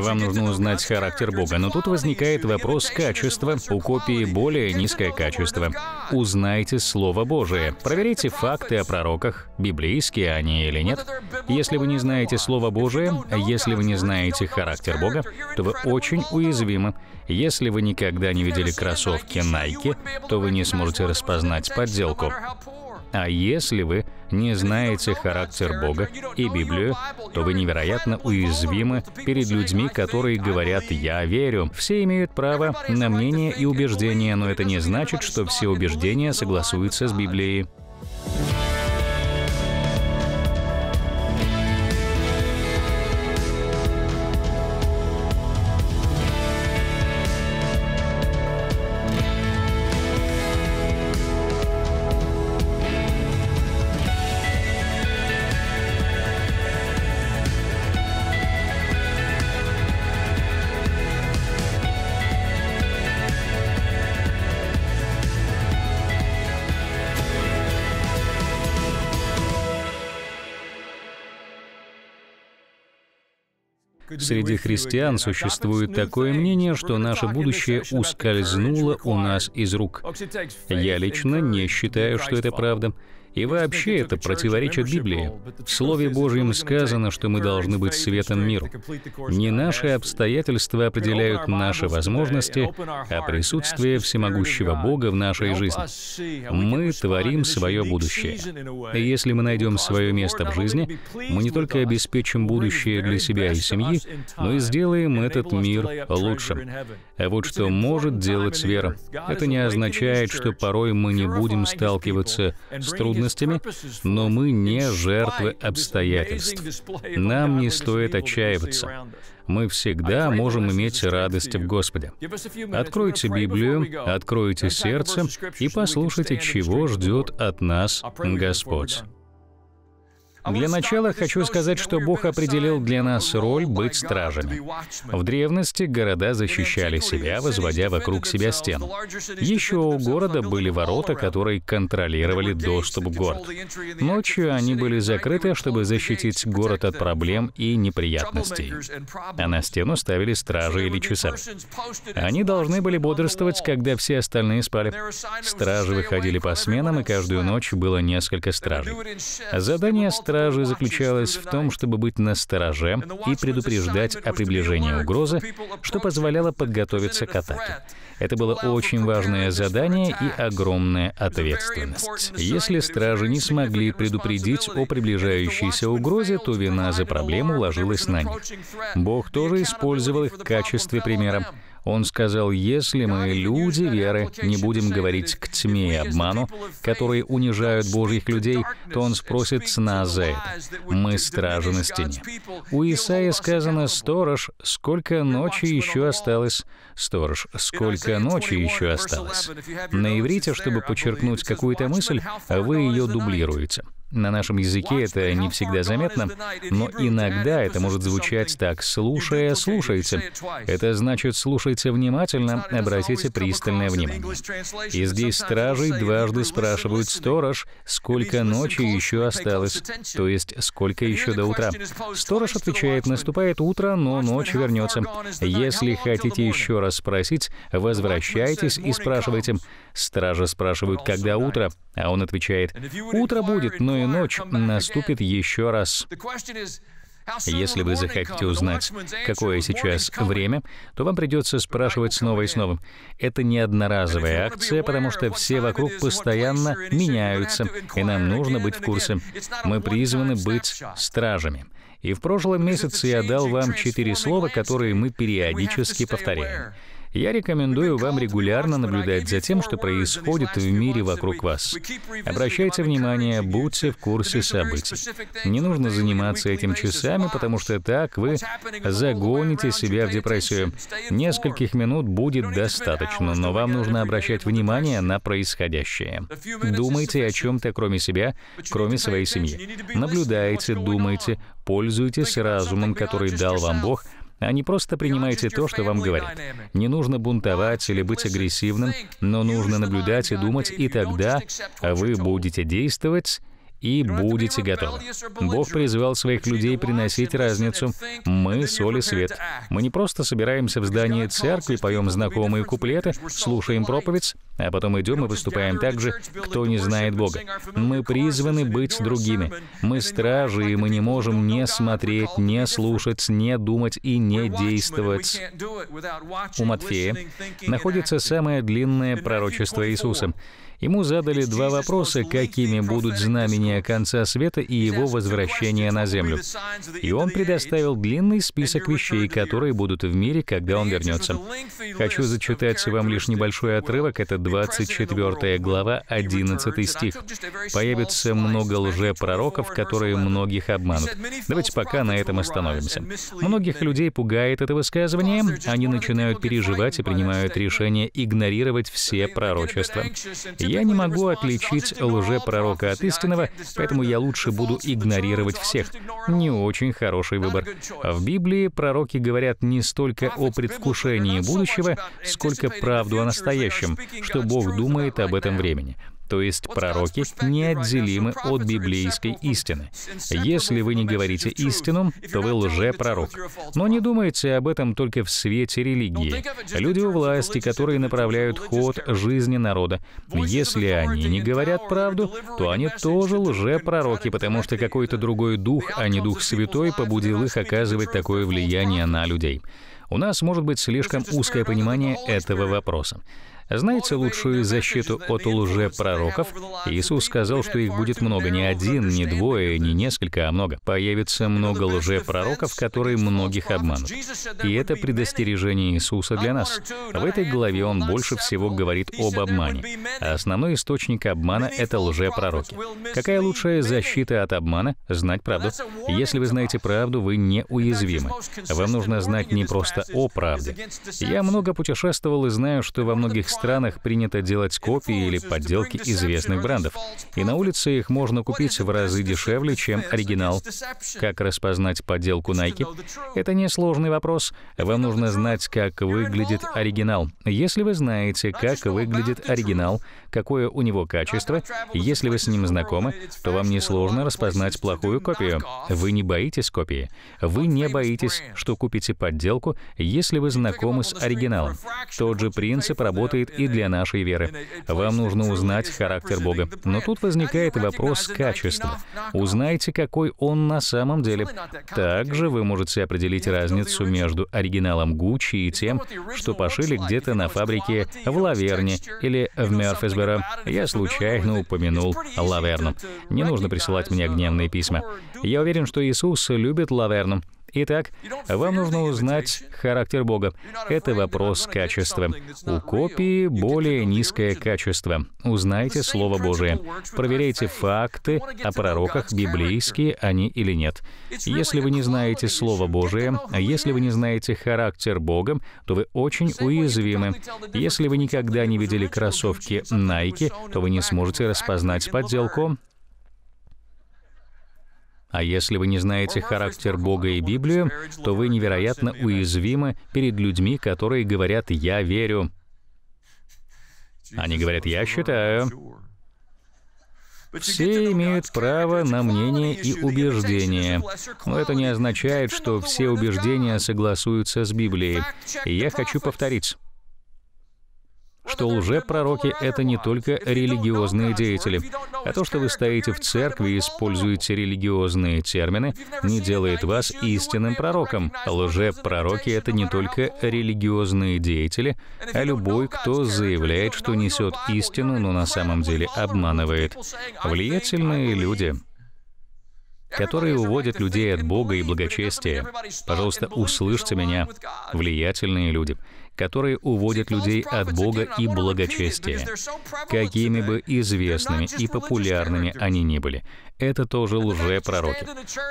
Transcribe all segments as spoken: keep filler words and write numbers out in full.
Вам нужно узнать характер Бога. Но тут возникает вопрос качества. У копии более низкое качество. Узнайте Слово Божие. Проверите факты о пророках, библейские они или нет. Если вы не знаете Слово Божие, если вы не знаете характер Бога, то вы очень уязвимы. Если вы никогда не видели кроссовки Nike, то вы не сможете распознать подделку. А если вы не знаете характер Бога и Библию, то вы невероятно уязвимы перед людьми, которые говорят «я верю». Все имеют право на мнение и убеждения, но это не значит, что все убеждения согласуются с Библией. Среди христиан существует такое мнение, что наше будущее ускользнуло у нас из рук. Я лично не считаю, что это правда. И вообще это противоречит Библии. В Слове Божьем сказано, что мы должны быть светом миру. Не наши обстоятельства определяют наши возможности, а присутствие всемогущего Бога в нашей жизни. Мы творим свое будущее. И если мы найдем свое место в жизни, мы не только обеспечим будущее для себя и семьи, но и сделаем этот мир лучше. А вот что может делать вера. Это не означает, что порой мы не будем сталкиваться с трудностями, но мы не жертвы обстоятельств. Нам не стоит отчаиваться. Мы всегда можем иметь радость в Господе. Откройте Библию, откройте сердце и послушайте, чего ждет от нас Господь. Для начала хочу сказать, что Бог определил для нас роль быть стражами. В древности города защищали себя, возводя вокруг себя стен. Еще у города были ворота, которые контролировали доступ в город. Ночью они были закрыты, чтобы защитить город от проблем и неприятностей. А на стену ставили стражи или часовых. Они должны были бодрствовать, когда все остальные спали. Стражи выходили по сменам, и каждую ночь было несколько стражей. Задание стражей Стража заключалась в том, чтобы быть настороже и предупреждать о приближении угрозы, что позволяло подготовиться к атаке. Это было очень важное задание и огромная ответственность. Если стражи не смогли предупредить о приближающейся угрозе, то вина за проблему ложилась на них. Бог тоже использовал их в качестве примера. Он сказал, если мы, люди веры, не будем говорить к тьме и обману, которые унижают Божьих людей, то Он спросит с нас за это. Мы стражи на стене. У Исаии сказано, «Сторож, сколько ночи еще осталось?» «Сторож, сколько ночи еще осталось?» На иврите, чтобы подчеркнуть какую-то мысль, вы ее дублируете. На нашем языке это не всегда заметно, но иногда это может звучать так: «слушая, слушайте». Это значит «слушайте внимательно, обратите пристальное внимание». И здесь стражей дважды спрашивают «сторож, сколько ночи еще осталось?» То есть «сколько еще до утра?» Сторож отвечает «наступает утро, но ночь вернется». Если хотите еще раз спросить, возвращайтесь и спрашивайте. Стража спрашивают «когда утро?», а он отвечает «утро будет, но и ночь наступит еще раз». Если вы захотите узнать, какое сейчас время, то вам придется спрашивать снова и снова. Это не одноразовая акция, потому что все вокруг постоянно меняются, и нам нужно быть в курсе. Мы призваны быть стражами. И в прошлом месяце я дал вам четыре слова, которые мы периодически повторяем. Я рекомендую вам регулярно наблюдать за тем, что происходит в мире вокруг вас. Обращайте внимание, будьте в курсе событий. Не нужно заниматься этим часами, потому что так вы загоните себя в депрессию. Нескольких минут будет достаточно, но вам нужно обращать внимание на происходящее. Думайте о чем-то кроме себя, кроме своей семьи. Наблюдайте, думайте, пользуйтесь разумом, который дал вам Бог, а не просто принимайте то, что вам говорят. Не нужно бунтовать или быть агрессивным, но нужно наблюдать и думать, и тогда вы будете действовать и будете готовы. Бог призвал своих людей приносить разницу. Мы — соль и свет. Мы не просто собираемся в здании церкви, поем знакомые куплеты, слушаем проповедь, а потом идем и выступаем так же, кто не знает Бога. Мы призваны быть другими. Мы стражи, и мы не можем не смотреть, не слушать, не думать и не действовать. У Матфея находится самое длинное пророчество Иисуса. Ему задали два вопроса, какими будут знамения конца света и его возвращения на землю. И он предоставил длинный список вещей, которые будут в мире, когда он вернется. Хочу зачитать вам лишь небольшой отрывок, это двадцать четвёртая глава, одиннадцатый стих. «Появится много лжепророков, которые многих обманут». Давайте пока на этом остановимся. Многих людей пугает это высказывание, они начинают переживать и принимают решение игнорировать все пророчества. Я не могу отличить лжепророка от истинного, поэтому я лучше буду игнорировать всех. Не очень хороший выбор. В Библии пророки говорят не столько о предвкушении будущего, сколько правду о настоящем, что Бог думает об этом времени. То есть пророки неотделимы от библейской истины. Если вы не говорите истину, то вы лжепророк. Но не думайте об этом только в свете религии. Люди у власти, которые направляют ход жизни народа. Если они не говорят правду, то они тоже лжепророки, потому что какой-то другой дух, а не Дух Святой, побудил их оказывать такое влияние на людей. У нас может быть слишком узкое понимание этого вопроса. Знаете лучшую защиту от лжепророков? Иисус сказал, что их будет много, не один, не двое, не несколько, а много. Появится много лжепророков, которые многих обманут. И это предостережение Иисуса для нас. В этой главе он больше всего говорит об обмане. А основной источник обмана — это лжепророки. Какая лучшая защита от обмана? Знать правду. Если вы знаете правду, вы неуязвимы. Вам нужно знать не просто о правде. Я много путешествовал и знаю, что во многих странах В странах принято делать копии или подделки известных брендов, и на улице их можно купить в разы дешевле, чем оригинал. Как распознать подделку Nike? Это несложный вопрос. Вам нужно знать, как выглядит оригинал. Если вы знаете, как выглядит оригинал, какое у него качество, если вы с ним знакомы, то вам несложно распознать плохую копию. Вы не боитесь копии. Вы не боитесь, что купите подделку, если вы знакомы с оригиналом. Тот же принцип работает и для нашей веры. Вам нужно узнать характер Бога. Но тут возникает вопрос качества. Узнайте, какой он на самом деле. Также вы можете определить разницу между оригиналом Gucci и тем, что пошили где-то на фабрике в Лаверне или в Мерфисборо. Я случайно упомянул Лаверну. Не нужно присылать мне гневные письма. Я уверен, что Иисус любит Лаверну. Итак, вам нужно узнать характер Бога. Это вопрос качества. У копии более низкое качество. Узнайте Слово Божие. Проверяйте факты о пророках, библейские они или нет. Если вы не знаете Слово Божие, если вы не знаете характер Бога, то вы очень уязвимы. Если вы никогда не видели кроссовки Nike, то вы не сможете распознать подделку. А если вы не знаете характер Бога и Библию, то вы невероятно уязвимы перед людьми, которые говорят «я верю». Они говорят «я считаю». Все имеют право на мнение и убеждения. Но это не означает, что все убеждения согласуются с Библией. И я хочу повторить, что лжепророки — это не только религиозные деятели. А то, что вы стоите в церкви и используете религиозные термины, не делает вас истинным пророком. Лжепророки — это не только религиозные деятели, а любой, кто заявляет, что несет истину, но на самом деле обманывает. Влиятельные люди, которые уводят людей от Бога и благочестия. Пожалуйста, услышьте меня. Влиятельные люди, которые уводят людей от Бога и благочестия. Какими бы известными и популярными они ни были, это тоже лжепророки.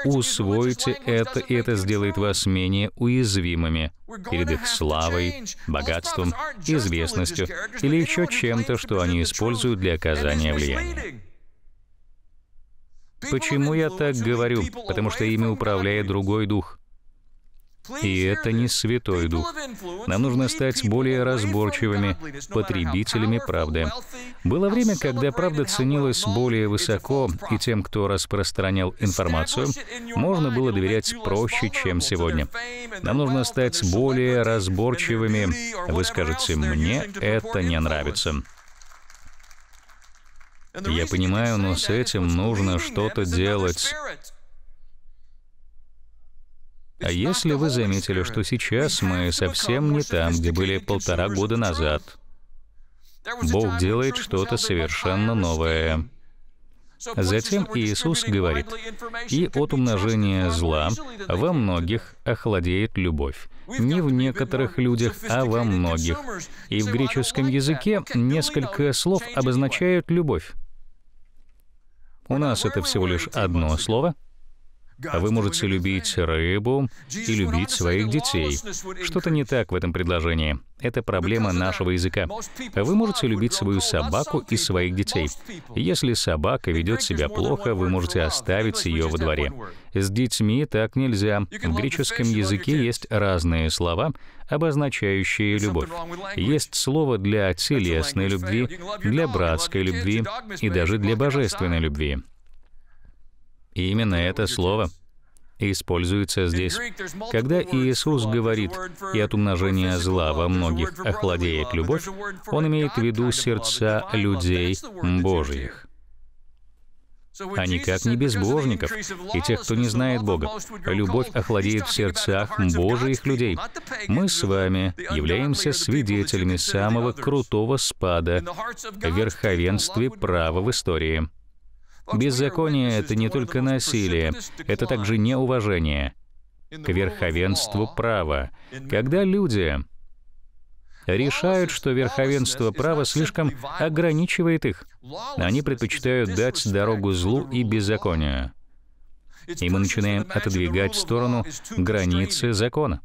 Усвойте это, и это сделает вас менее уязвимыми перед их славой, богатством, известностью или еще чем-то, что они используют для оказания влияния. Почему я так говорю? Потому что ими управляет другой дух. И это не Святой Дух. Нам нужно стать более разборчивыми, потребителями правды. Было время, когда правда ценилась более высоко, и тем, кто распространял информацию, можно было доверять проще, чем сегодня. Нам нужно стать более разборчивыми. Вы скажете, мне это не нравится. Я понимаю, но с этим нужно что-то делать. А если вы заметили, что сейчас мы совсем не там, где были полтора года назад, Бог делает что-то совершенно новое. Затем Иисус говорит: «И от умножения зла во многих охладеет любовь». Не в некоторых людях, а во многих. И в греческом языке несколько слов обозначают любовь. У нас это всего лишь одно слово. А вы можете любить рыбу и любить своих детей. Что-то не так в этом предложении. Это проблема нашего языка. Вы можете любить свою собаку и своих детей. Если собака ведет себя плохо, вы можете оставить ее во дворе. С детьми так нельзя. В греческом языке есть разные слова, обозначающие любовь. Есть слово для телесной любви, для братской любви и даже для божественной любви. Именно это слово используется здесь. Когда Иисус говорит «и от умножения зла во многих охладеет любовь», Он имеет в виду сердца людей Божьих, а никак не безбожников и тех, кто не знает Бога. Любовь охладеет в сердцах Божьих людей. Мы с вами являемся свидетелями самого крутого спада в верховенстве права в истории. Беззаконие — это не только насилие, это также неуважение к верховенству права. Когда люди решают, что верховенство права слишком ограничивает их, они предпочитают дать дорогу злу и беззаконию. И мы начинаем отодвигать в сторону границы закона.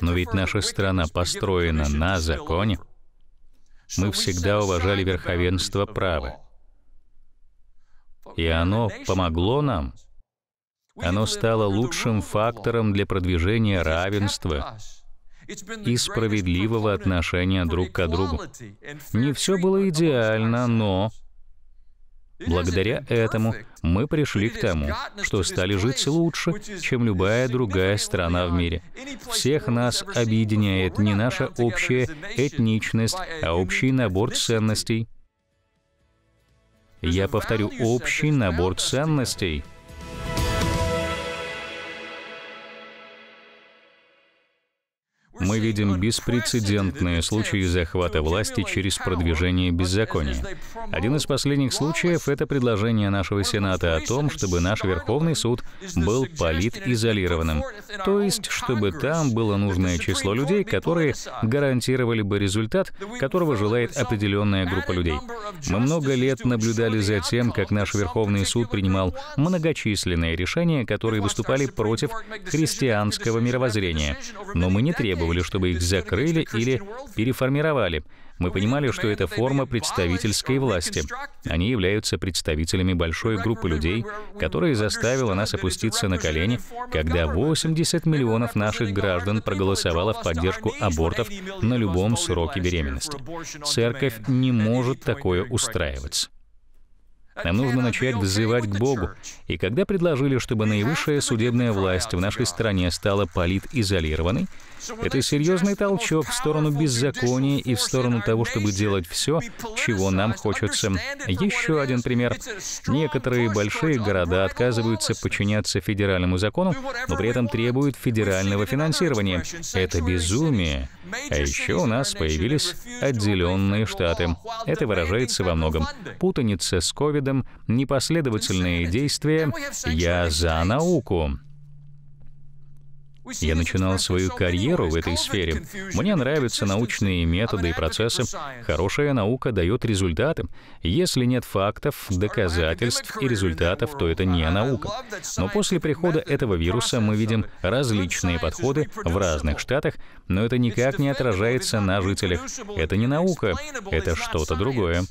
Но ведь наша страна построена на законе. Мы всегда уважали верховенство права. И оно помогло нам. Оно стало лучшим фактором для продвижения равенства и справедливого отношения друг к другу. Не все было идеально, но благодаря этому мы пришли к тому, что стали жить лучше, чем любая другая страна в мире. Всех нас объединяет не наша общая этничность, а общий набор ценностей. Я повторю, общий набор ценностей. Мы видим беспрецедентные случаи захвата власти через продвижение беззакония. Один из последних случаев — это предложение нашего Сената о том, чтобы наш Верховный суд был политизолированным, то есть чтобы там было нужное число людей, которые гарантировали бы результат, которого желает определенная группа людей. Мы много лет наблюдали за тем, как наш Верховный суд принимал многочисленные решения, которые выступали против христианского мировоззрения, но мы не требовали, чтобы их закрыли или переформировали. Мы понимали, что это форма представительской власти. Они являются представителями большой группы людей, которая заставила нас опуститься на колени, когда восемьдесят миллионов наших граждан проголосовало в поддержку абортов на любом сроке беременности. Церковь не может такое устраивать. Нам нужно начать взывать к Богу. И когда предложили, чтобы наивысшая судебная власть в нашей стране стала политизолированной, это серьезный толчок в сторону беззакония и в сторону того, чтобы делать все, чего нам хочется. Еще один пример. Некоторые большие города отказываются подчиняться федеральному закону, но при этом требуют федерального финансирования. Это безумие. А еще у нас появились отделенные штаты. Это выражается во многом. Путаница с ковидом, непоследовательные действия. Я за науку. Я начинал свою карьеру в этой сфере. Мне нравятся научные методы и процессы. Хорошая наука дает результаты. Если нет фактов, доказательств и результатов, то это не наука. Но после прихода этого вируса мы видим различные подходы в разных штатах, но это никак не отражается на жителях. Это не наука, это что-то другое.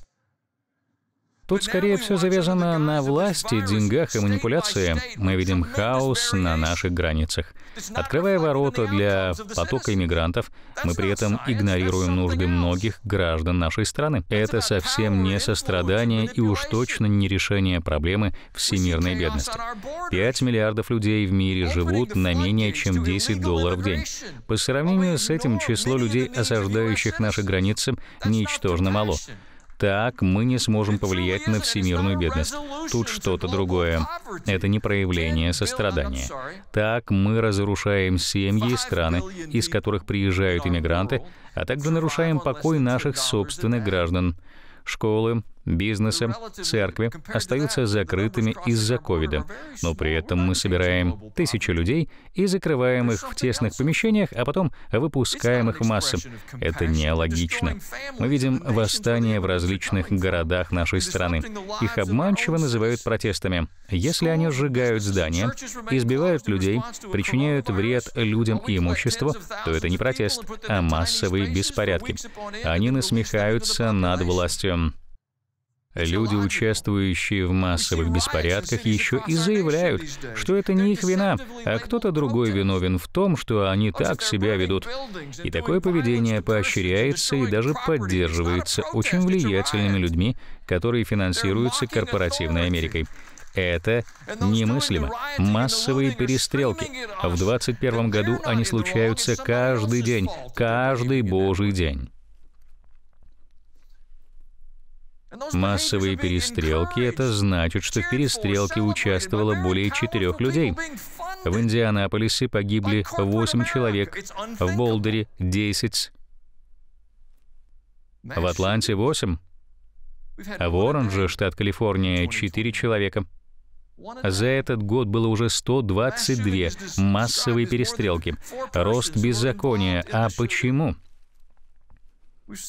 Тут скорее все завязано на власти, деньгах и манипуляции. Мы видим хаос на наших границах. Открывая ворота для потока иммигрантов, мы при этом игнорируем нужды многих граждан нашей страны. Это совсем не сострадание и уж точно не решение проблемы всемирной бедности. пять миллиардов людей в мире живут на менее чем десять долларов в день. По сравнению с этим число людей, осаждающих наши границы, ничтожно мало. Так мы не сможем повлиять на всемирную бедность. Тут что-то другое. Это не проявление сострадания. Так мы разрушаем семьи и страны, из которых приезжают иммигранты, а также нарушаем покой наших собственных граждан. Школы, бизнесы, церкви остаются закрытыми из-за ковида, но при этом мы собираем тысячи людей и закрываем их в тесных помещениях, а потом выпускаем их в массы. Это нелогично. Мы видим восстания в различных городах нашей страны. Их обманчиво называют протестами. Если они сжигают здания, избивают людей, причиняют вред людям и имуществу, то это не протест, а массовые беспорядки. Они насмехаются над властью. Люди, участвующие в массовых беспорядках, еще и заявляют, что это не их вина, а кто-то другой виновен в том, что они так себя ведут. И такое поведение поощряется и даже поддерживается очень влиятельными людьми, которые финансируются корпоративной Америкой. Это немыслимо. Массовые перестрелки. В двадцать первом году они случаются каждый день, каждый божий день. Массовые перестрелки — это значит, что в перестрелке участвовало более четырех людей. В Индианаполисе погибли восемь человек, в Болдере — десять, в Атланте — восемь, а в Оранже, штат Калифорния, — четыре человека. За этот год было уже сто двадцать две массовые перестрелки. Рост беззакония. А почему?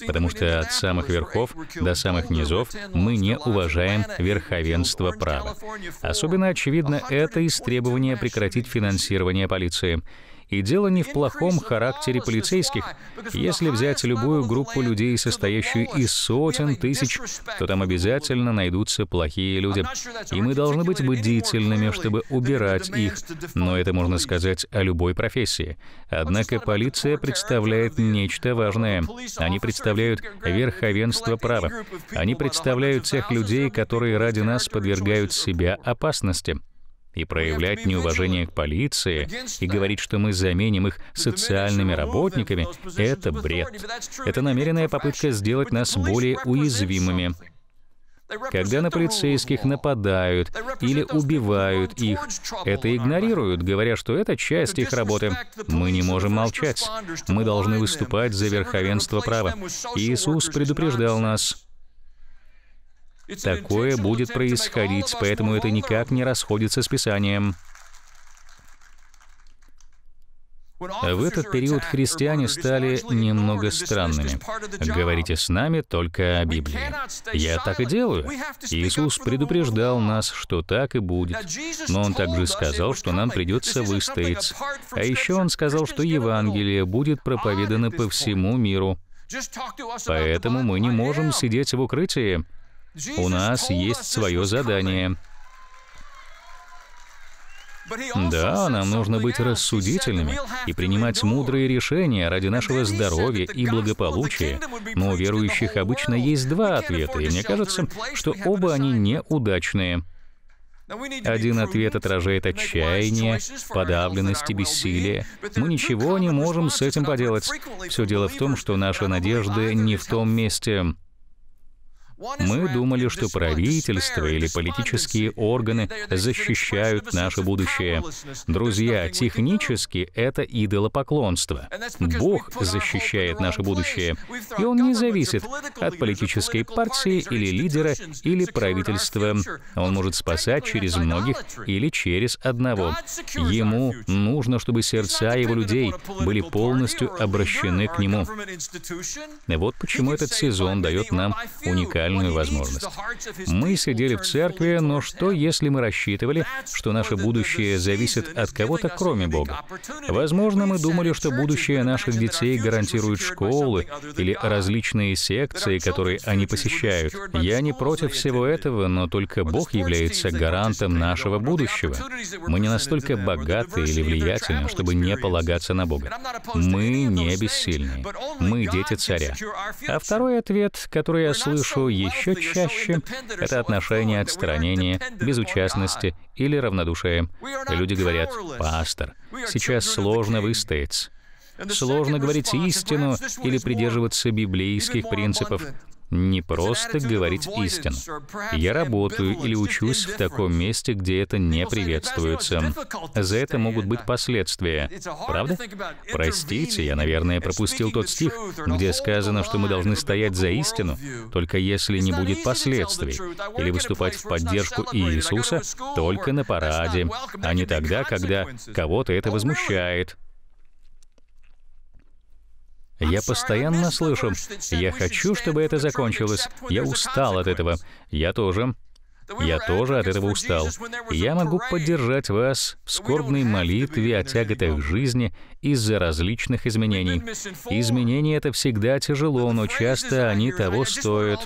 Потому что от самых верхов до самых низов мы не уважаем верховенство права. Особенно очевидно это из требования прекратить финансирование полиции. И дело не в плохом характере полицейских. Если взять любую группу людей, состоящую из сотен тысяч, то там обязательно найдутся плохие люди. И мы должны быть бдительными, чтобы убирать их. Но это можно сказать о любой профессии. Однако полиция представляет нечто важное. Они представляют верховенство права. Они представляют тех людей, которые ради нас подвергают себя опасности. И проявлять неуважение к полиции, и говорить, что мы заменим их социальными работниками, — это бред. Это намеренная попытка сделать нас более уязвимыми. Когда на полицейских нападают или убивают их, это игнорируют, говоря, что это часть их работы. Мы не можем молчать. Мы должны выступать за верховенство права. Иисус предупреждал нас. Такое будет происходить, поэтому это никак не расходится с Писанием. В этот период христиане стали немного странными. Говорите с нами только о Библии. Я так и делаю. Иисус предупреждал нас, что так и будет. Но Он также сказал, что нам придется выстоять. А еще Он сказал, что Евангелие будет проповедано по всему миру. Поэтому мы не можем сидеть в укрытии. У нас есть свое задание. Да, нам нужно быть рассудительными и принимать мудрые решения ради нашего здоровья и благополучия. Но у верующих обычно есть два ответа, и мне кажется, что оба они неудачные. Один ответ отражает отчаяние, подавленность и бессилие. Мы ничего не можем с этим поделать. Все дело в том, что наша надежда не в том месте. Мы думали, что правительство или политические органы защищают наше будущее. Друзья, технически это идолопоклонство. Бог защищает наше будущее, и Он не зависит от политической партии или лидера, или правительства. Он может спасать через многих или через одного. Ему нужно, чтобы сердца Его людей были полностью обращены к Нему. Вот почему этот сезон дает нам уникальность уникальную возможность. Мы сидели в церкви, но что, если мы рассчитывали, что наше будущее зависит от кого-то, кроме Бога? Возможно, мы думали, что будущее наших детей гарантируют школы или различные секции, которые они посещают. Я не против всего этого, но только Бог является гарантом нашего будущего. Мы не настолько богаты или влиятельны, чтобы не полагаться на Бога. Мы не бессильны. Мы дети царя. А второй ответ, который я слышу еще чаще, это отношение отстранения, безучастности или равнодушия. Люди говорят: «Пастор, сейчас сложно выстоять. Сложно говорить истину или придерживаться библейских принципов». Не просто говорить истину. Я работаю или учусь в таком месте, где это не приветствуется. За это могут быть последствия. Правда? Простите, я, наверное, пропустил тот стих, где сказано, что мы должны стоять за истину, только если не будет последствий, или выступать в поддержку Иисуса только на параде, а не тогда, когда кого-то это возмущает. Я постоянно слышу: «Я хочу, чтобы это закончилось. Я устал от этого». Я тоже. Я тоже от этого устал. Я могу поддержать вас в скорбной молитве о тяготах жизни из-за различных изменений. Изменения — это всегда тяжело, но часто они того стоят.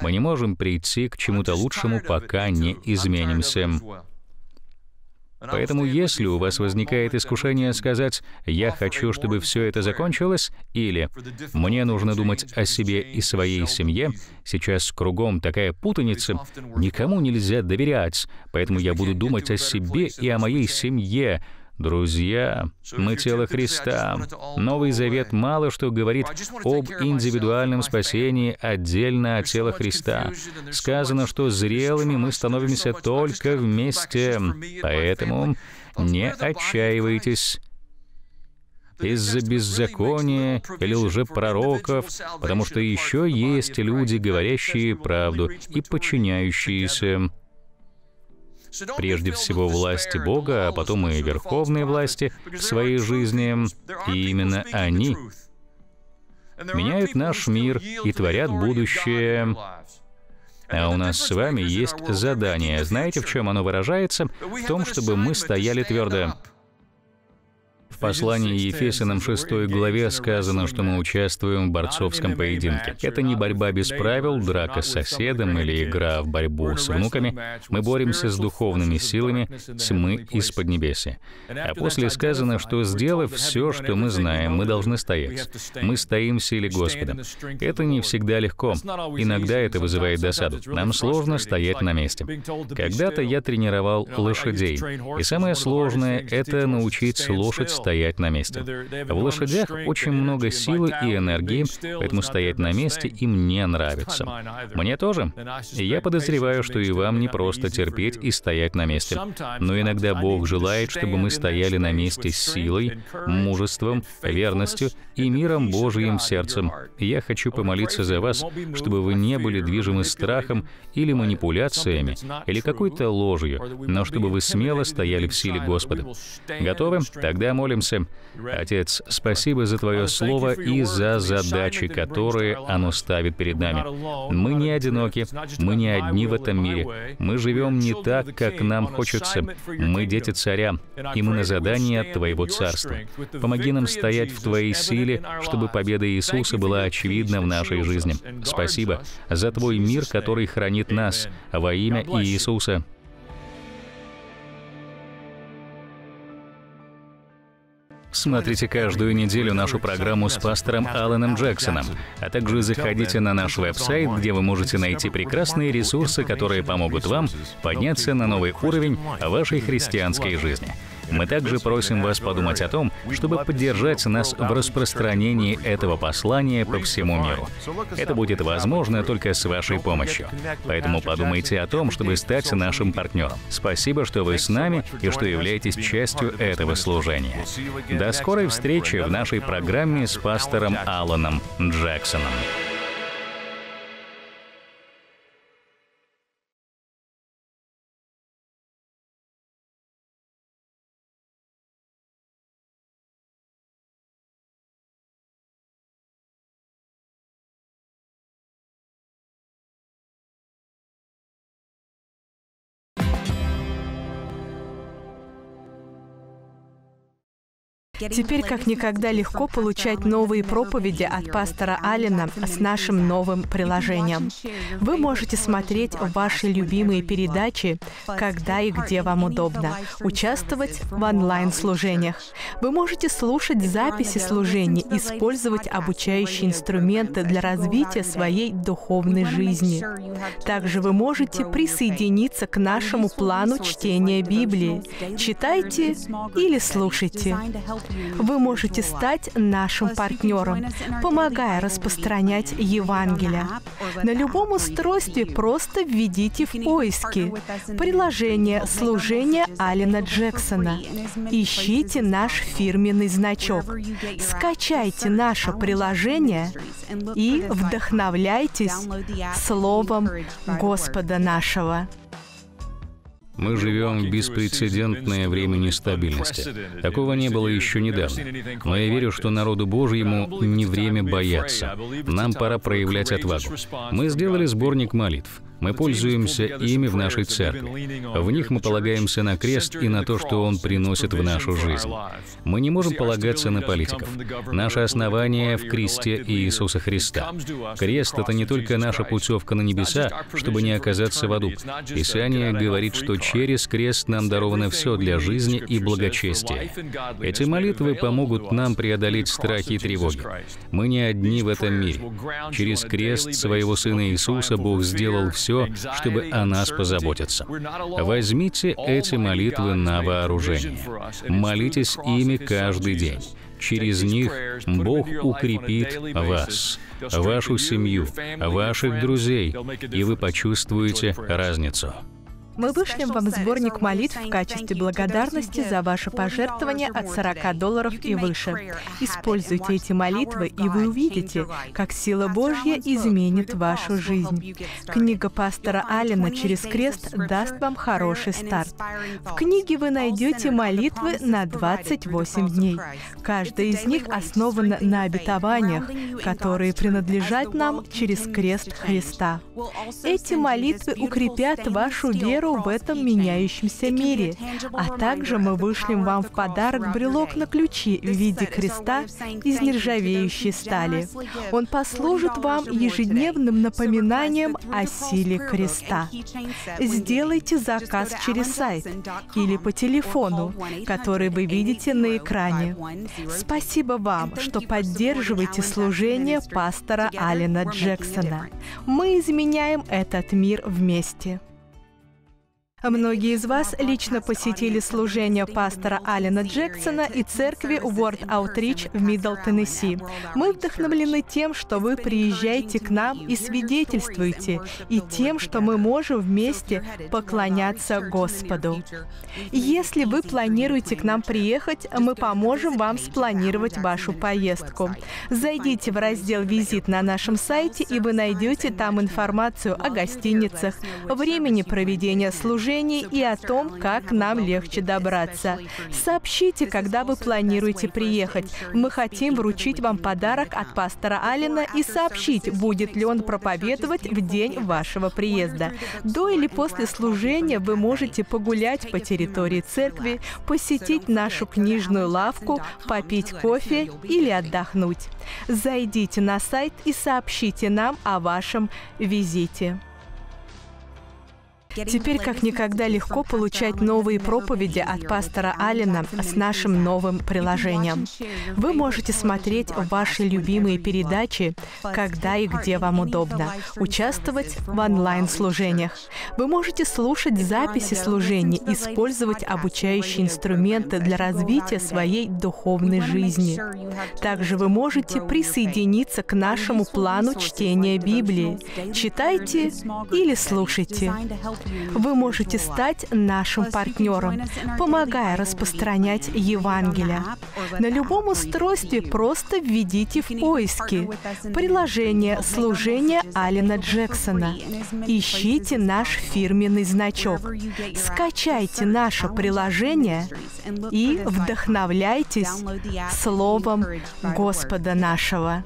Мы не можем прийти к чему-то лучшему, пока не изменимся. Поэтому если у вас возникает искушение сказать: «Я хочу, чтобы все это закончилось», или «Мне нужно думать о себе и своей семье, сейчас кругом такая путаница, никому нельзя доверять, поэтому я буду думать о себе и о моей семье». Друзья, мы тело Христа. Новый Завет мало что говорит об индивидуальном спасении отдельно от тела Христа. Сказано, что зрелыми мы становимся только вместе. Поэтому не отчаивайтесь из-за беззакония или лжепророков, потому что еще есть люди, говорящие правду и подчиняющиеся. Прежде всего власти Бога, а потом и верховные власти в своей жизни, и именно они меняют наш мир и творят будущее. А у нас с вами есть задание. Знаете, в чем оно выражается? В том, чтобы мы стояли твердо. В послании Ефесянам шестой главе сказано, что мы участвуем в борцовском поединке. Это не борьба без правил, драка с соседом или игра в борьбу с внуками. Мы боремся с духовными силами тьмы из поднебесья. А после сказано, что, сделав все, что мы знаем, мы должны стоять. Мы стоим в силе Господа. Это не всегда легко. Иногда это вызывает досаду. Нам сложно стоять на месте. Когда-то я тренировал лошадей. И самое сложное — это научить лошадь стоять. Стоять на месте. В лошадях очень много силы и энергии, поэтому стоять на месте им не нравится. Мне тоже. И я подозреваю, что и вам не просто терпеть и стоять на месте. Но иногда Бог желает, чтобы мы стояли на месте с силой, мужеством, верностью и миром Божьим сердцем. Я хочу помолиться за вас, чтобы вы не были движимы страхом или манипуляциями, или какой-то ложью, но чтобы вы смело стояли в силе Господа. Готовы? Тогда молитесь. Отец, спасибо за Твое Слово и за задачи, которые оно ставит перед нами. Мы не одиноки, мы не одни в этом мире. Мы живем не так, как нам хочется. Мы дети Царя, и мы на задании от Твоего Царства. Помоги нам стоять в Твоей силе, чтобы победа Иисуса была очевидна в нашей жизни. Спасибо за Твой мир, который хранит нас во имя Иисуса. Смотрите каждую неделю нашу программу с пастором Алленом Джексоном, а также заходите на наш веб-сайт, где вы можете найти прекрасные ресурсы, которые помогут вам подняться на новый уровень вашей христианской жизни. Мы также просим вас подумать о том, чтобы поддержать нас в распространении этого послания по всему миру. Это будет возможно только с вашей помощью. Поэтому подумайте о том, чтобы стать нашим партнером. Спасибо, что вы с нами и что являетесь частью этого служения. До скорой встречи в нашей программе с пастором Алленом Джексоном. Теперь как никогда легко получать новые проповеди от пастора Аллена с нашим новым приложением. Вы можете смотреть ваши любимые передачи, когда и где вам удобно, участвовать в онлайн-служениях. Вы можете слушать записи служений, использовать обучающие инструменты для развития своей духовной жизни. Также вы можете присоединиться к нашему плану чтения Библии. Читайте или слушайте. Вы можете стать нашим партнером, помогая распространять Евангелие. На любом устройстве просто введите в поиски приложение «Служение Аллена Джексона». Ищите наш фирменный значок. Скачайте наше приложение и вдохновляйтесь Словом Господа нашего. Мы живем в беспрецедентное время нестабильности. Такого не было еще недавно. Но я верю, что народу Божьему не время бояться. Нам пора проявлять отвагу. Мы сделали сборник молитв. Мы пользуемся ими в нашей церкви. В них мы полагаемся на крест и на то, что он приносит в нашу жизнь. Мы не можем полагаться на политиков. Наше основание в кресте Иисуса Христа. Крест — это не только наша путевка на небеса, чтобы не оказаться в аду. Писание говорит, что через крест нам даровано все для жизни и благочестия. Эти молитвы помогут нам преодолеть страхи и тревоги. Мы не одни в этом мире. Через крест своего Сына Иисуса Бог сделал все, чтобы о нас позаботиться. Возьмите эти молитвы на вооружение. Молитесь ими каждый день. Через них Бог укрепит вас, вашу семью, ваших друзей, и вы почувствуете разницу. Мы вышлем вам сборник молитв в качестве благодарности за ваше пожертвование от сорока долларов и выше. Используйте эти молитвы, и вы увидите, как сила Божья изменит вашу жизнь. Книга пастора Аллена «Через крест» даст вам хороший старт. В книге вы найдете молитвы на двадцать восемь дней. Каждая из них основана на обетованиях, которые принадлежат нам через крест Христа. Эти молитвы укрепят вашу веру в этом меняющемся мире. А также мы вышлем вам в подарок брелок на ключи в виде креста из нержавеющей стали. Он послужит вам ежедневным напоминанием о силе креста. Сделайте заказ через сайт или по телефону, который вы видите на экране. Спасибо вам, что поддерживаете служение пастора Аллена Джексона. Мы изменяем этот мир вместе. Многие из вас лично посетили служение пастора Аллена Джексона и церкви World Outreach в Middle Tennessee. Мы вдохновлены тем, что вы приезжаете к нам и свидетельствуете, и тем, что мы можем вместе поклоняться Господу. Если вы планируете к нам приехать, мы поможем вам спланировать вашу поездку. Зайдите в раздел «Визит» на нашем сайте, и вы найдете там информацию о гостиницах, времени проведения служения и о том, как нам легче добраться. Сообщите, когда вы планируете приехать. Мы хотим вручить вам подарок от пастора Аллена и сообщить, будет ли он проповедовать в день вашего приезда. До или после служения вы можете погулять по территории церкви, посетить нашу книжную лавку, попить кофе или отдохнуть. Зайдите на сайт и сообщите нам о вашем визите. Теперь как никогда легко получать новые проповеди от пастора Аллена с нашим новым приложением. Вы можете смотреть ваши любимые передачи, когда и где вам удобно, участвовать в онлайн-служениях. Вы можете слушать записи служений, использовать обучающие инструменты для развития своей духовной жизни. Также вы можете присоединиться к нашему плану чтения Библии. Читайте или слушайте. Вы можете стать нашим партнером, помогая распространять Евангелие. На любом устройстве просто введите в поиски приложение «Служение Аллена Джексона». Ищите наш фирменный значок. Скачайте наше приложение и вдохновляйтесь Словом Господа нашего.